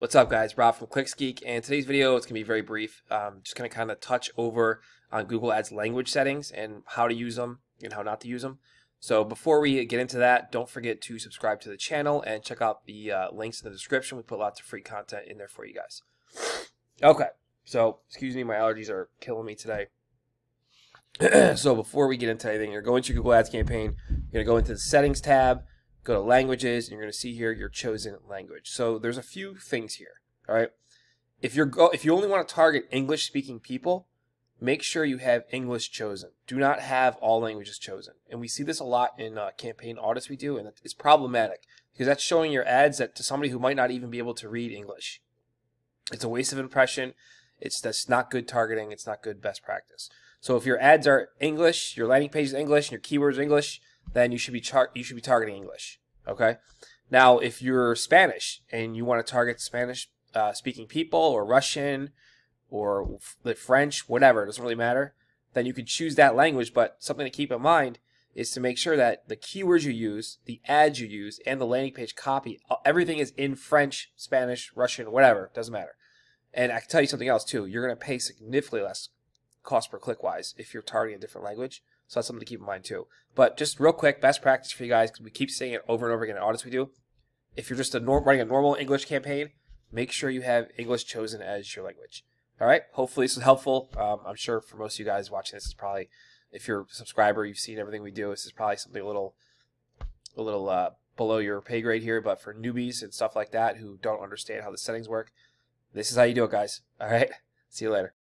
What's up guys, Rob from Clicks Geek, and today's video is going to be very brief. Just going to kind of touch over on Google Ads language settings and how to use them and how not to use them. So before we get into that, don't forget to subscribe to the channel and check out the links in the description. We put lots of free content in there for you guys. Okay, so excuse me, my allergies are killing me today. So before we get into anything, you're going to your Google Ads campaign, you're going to go into the settings tab, go to languages, and you're going to see here your chosen language. So there's a few things here, all right? If you only want to target English-speaking people, make sure you have English chosen. Do not have all languages chosen. And we see this a lot in campaign audits we do, and it's problematic because that's showing your ads to somebody who might not even be able to read English. It's a waste of impression. That's not good targeting. It's not good best practice. So if your ads are English, your landing page is English, and your keywords are English, then you should be targeting English. Okay. Now, if you're Spanish and you want to target Spanish-speaking people, or Russian, or French, whatever, it doesn't really matter. Then you could choose that language. But something to keep in mind is to make sure that the keywords you use, the ads you use, and the landing page copy, everything is in French, Spanish, Russian, whatever. It doesn't matter. And I can tell you something else too. You're going to pay significantly less cost per click wise if you're targeting a different language. So that's something to keep in mind too. But just real quick, best practice for you guys, because we keep saying it over and over again in audits we do. If you're just running a normal English campaign, make sure you have English chosen as your language. All right. Hopefully this was helpful. I'm sure for most of you guys watching this is probably, if you're a subscriber, you've seen everything we do. This is probably something a little below your pay grade here. But for newbies and stuff like that who don't understand how the settings work, this is how you do it, guys. All right. See you later.